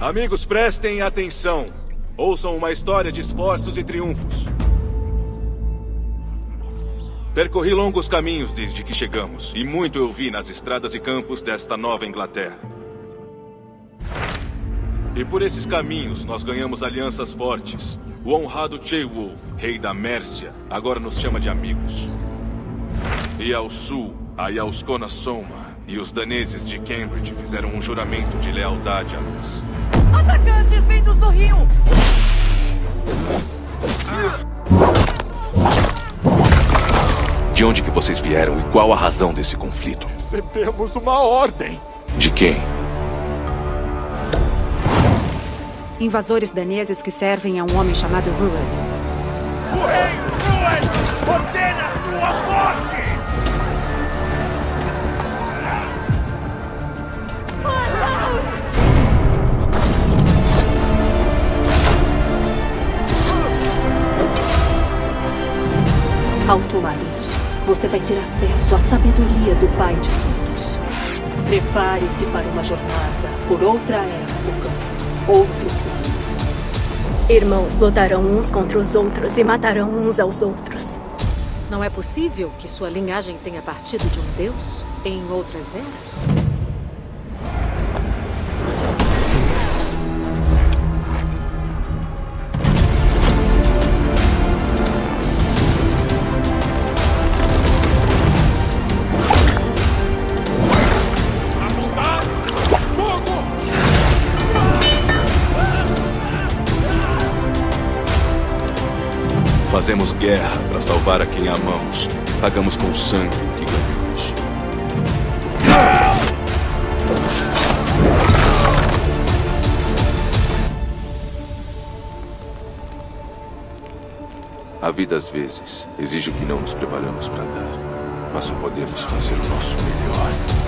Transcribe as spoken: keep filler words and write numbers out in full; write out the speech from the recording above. Amigos, prestem atenção. Ouçam uma história de esforços e triunfos. Percorri longos caminhos desde que chegamos, e muito eu vi nas estradas e campos desta nova Inglaterra. E por esses caminhos nós ganhamos alianças fortes. O honrado Ceolwulf, rei da Mércia, agora nos chama de amigos. E ao sul, a Yascona Soma e os daneses de Cambridge fizeram um juramento de lealdade a nós. Atacantes vindos do rio! De onde que vocês vieram e qual a razão desse conflito? Recebemos uma ordem. De quem? Invasores daneses que servem a um homem chamado Ruard. O rei Ruard ordena sua morte! Ao tomar isso, você vai ter acesso à sabedoria do Pai de todos. Prepare-se para uma jornada por outra época, outro plano. Irmãos lutarão uns contra os outros e matarão uns aos outros. Não é possível que sua linhagem tenha partido de um deus em outras eras? Fazemos guerra para salvar a quem amamos. Pagamos com o sangue o que ganhamos. A vida às vezes exige o que não nos preparamos para dar, mas só podemos fazer o nosso melhor.